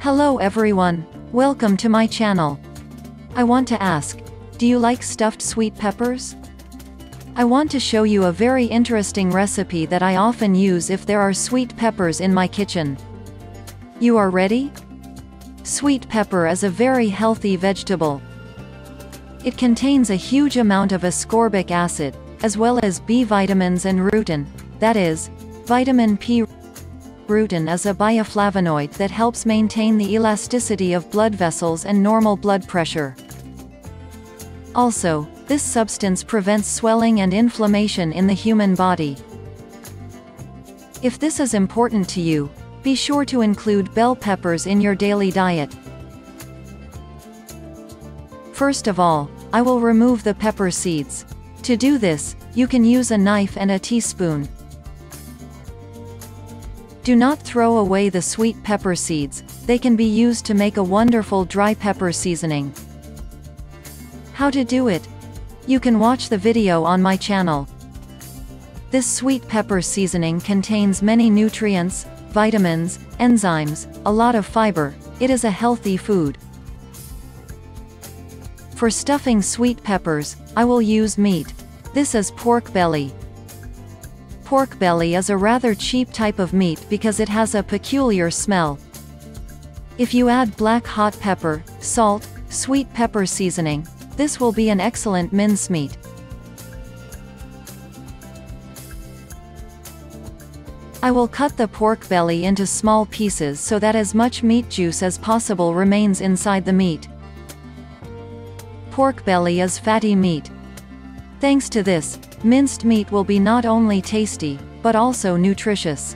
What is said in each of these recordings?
Hello everyone, welcome to my channel. I want to ask, do you like stuffed sweet peppers? I want to show you a very interesting recipe that I often use if there are sweet peppers in my kitchen. You are ready? Sweet pepper is a very healthy vegetable. It contains a huge amount of ascorbic acid, as well as B vitamins and rutin, that is, vitamin P. Rutin is a bioflavonoid that helps maintain the elasticity of blood vessels and normal blood pressure. Also, this substance prevents swelling and inflammation in the human body. If this is important to you, be sure to include bell peppers in your daily diet. First of all, I will remove the pepper seeds. To do this, you can use a knife and a teaspoon. Do not throw away the sweet pepper seeds, they can be used to make a wonderful dry pepper seasoning. How to do it? You can watch the video on my channel. This sweet pepper seasoning contains many nutrients, vitamins, enzymes, a lot of fiber. It is a healthy food. For stuffing sweet peppers, I will use meat. This is pork belly. Pork belly is a rather cheap type of meat because it has a peculiar smell. If you add black hot pepper, salt, sweet pepper seasoning, this will be an excellent mincemeat. I will cut the pork belly into small pieces so that as much meat juice as possible remains inside the meat. Pork belly is fatty meat. Thanks to this, minced meat will be not only tasty, but also nutritious.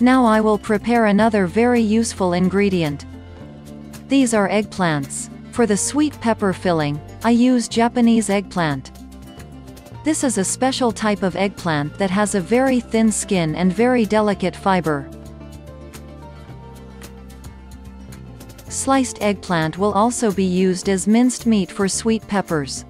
Now I will prepare another very useful ingredient. These are eggplants. For the sweet pepper filling, I use Japanese eggplant. This is a special type of eggplant that has a very thin skin and very delicate fiber. Sliced eggplant will also be used as minced meat for sweet peppers.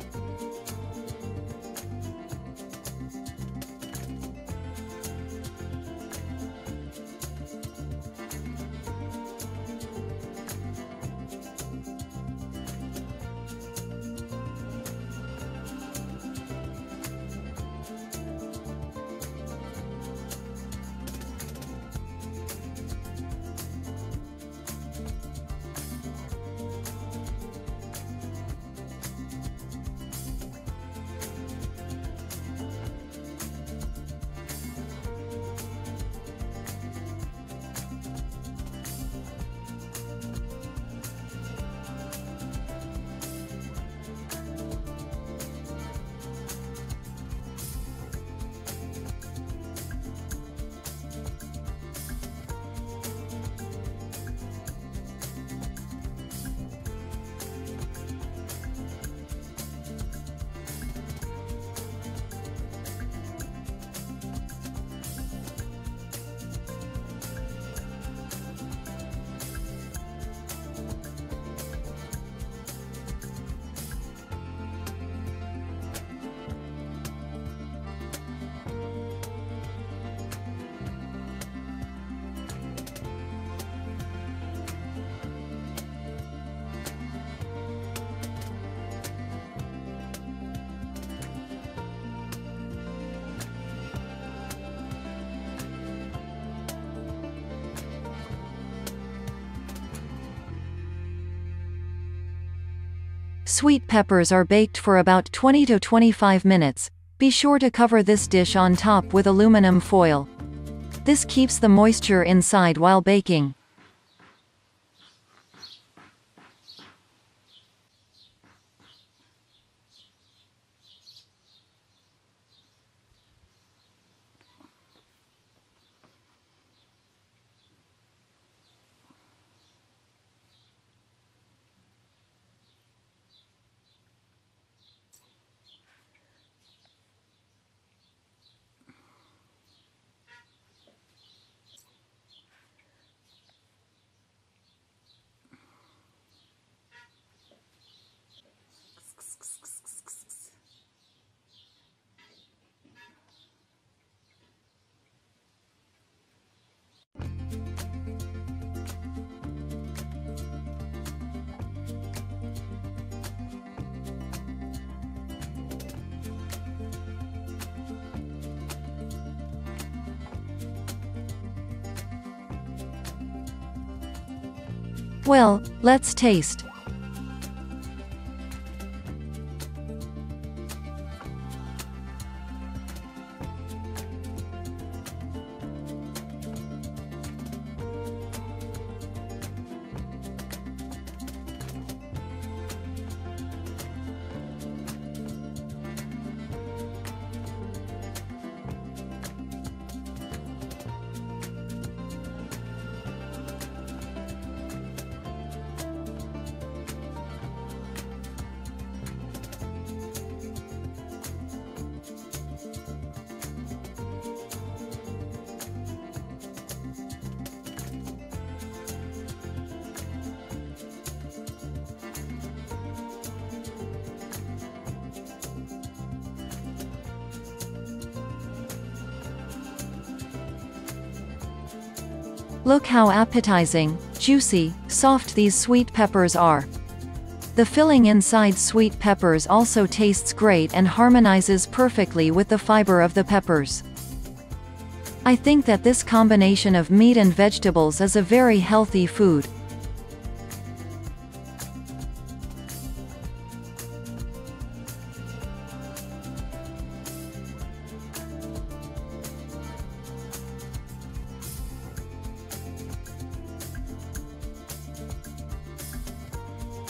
Sweet peppers are baked for about 20 to 25 minutes. Be sure to cover this dish on top with aluminum foil. This keeps the moisture inside while baking. Well, let's taste. Look how appetizing, juicy, soft these sweet peppers are. The filling inside sweet peppers also tastes great and harmonizes perfectly with the fiber of the peppers. I think that this combination of meat and vegetables is a very healthy food.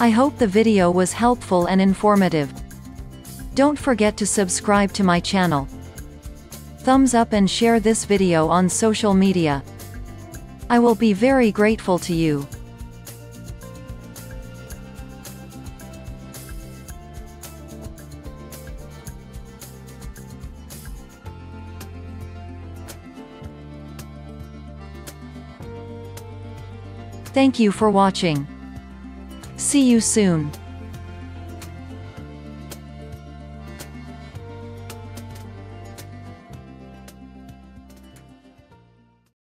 I hope the video was helpful and informative. Don't forget to subscribe to my channel. Thumbs up and share this video on social media. I will be very grateful to you. Thank you for watching. See you soon.